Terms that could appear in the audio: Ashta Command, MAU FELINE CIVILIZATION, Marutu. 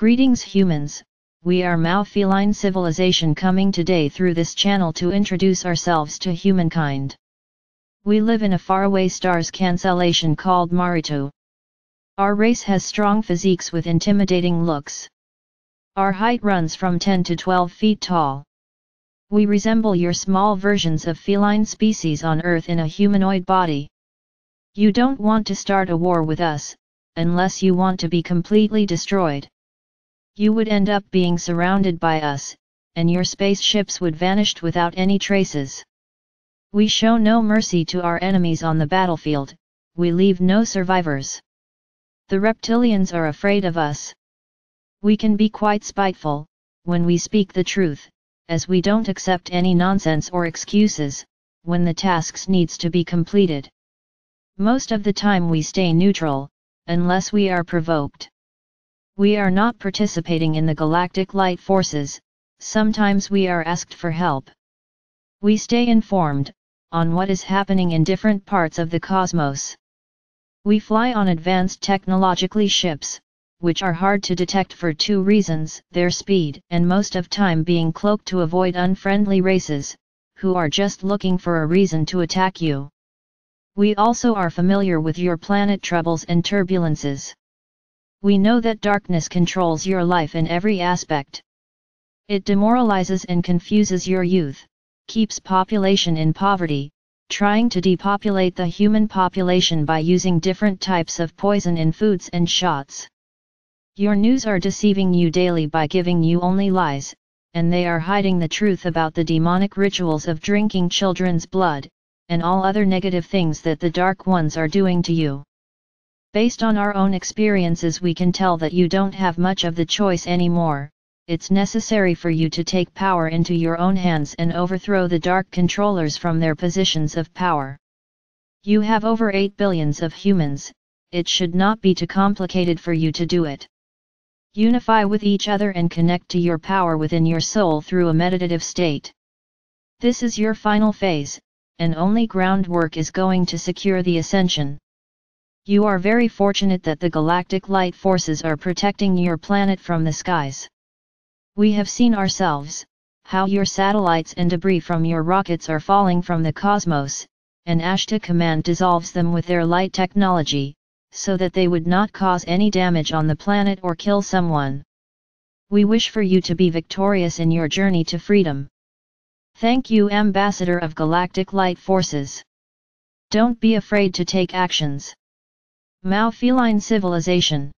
Greetings humans, we are MAU Feline Civilization coming today through this channel to introduce ourselves to humankind. We live in a faraway star's constellation called Marutu. Our race has strong physiques with intimidating looks. Our height runs from 10 to 12 feet tall. We resemble your small versions of feline species on Earth in a humanoid body. You don't want to start a war with us, unless you want to be completely destroyed. You would end up being surrounded by us, and your spaceships would vanish without any traces. We show no mercy to our enemies on the battlefield, we leave no survivors. The reptilians are afraid of us. We can be quite spiteful, when we speak the truth, as we don't accept any nonsense or excuses, when the tasks needs to be completed. Most of the time we stay neutral, unless we are provoked. We are not participating in the galactic light forces, sometimes we are asked for help. We stay informed, on what is happening in different parts of the cosmos. We fly on advanced technologically ships, which are hard to detect for two reasons, their speed and most of time being cloaked to avoid unfriendly races, who are just looking for a reason to attack you. We also are familiar with your planet troubles and turbulences. We know that darkness controls your life in every aspect. It demoralizes and confuses your youth, keeps population in poverty, trying to depopulate the human population by using different types of poison in foods and shots. Your news are deceiving you daily by giving you only lies, and they are hiding the truth about the demonic rituals of drinking children's blood, and all other negative things that the dark ones are doing to you. Based on our own experiences, we can tell that you don't have much of the choice anymore, it's necessary for you to take power into your own hands and overthrow the dark controllers from their positions of power. You have over 8 billions of humans, it should not be too complicated for you to do it. Unify with each other and connect to your power within your soul through a meditative state. This is your final phase, and only groundwork is going to secure the ascension. You are very fortunate that the galactic light forces are protecting your planet from the skies. We have seen ourselves, how your satellites and debris from your rockets are falling from the cosmos, and Ashta Command dissolves them with their light technology, so that they would not cause any damage on the planet or kill someone. We wish for you to be victorious in your journey to freedom. Thank you, Ambassador of Galactic Light Forces. Don't be afraid to take actions. MAU Feline Civilization.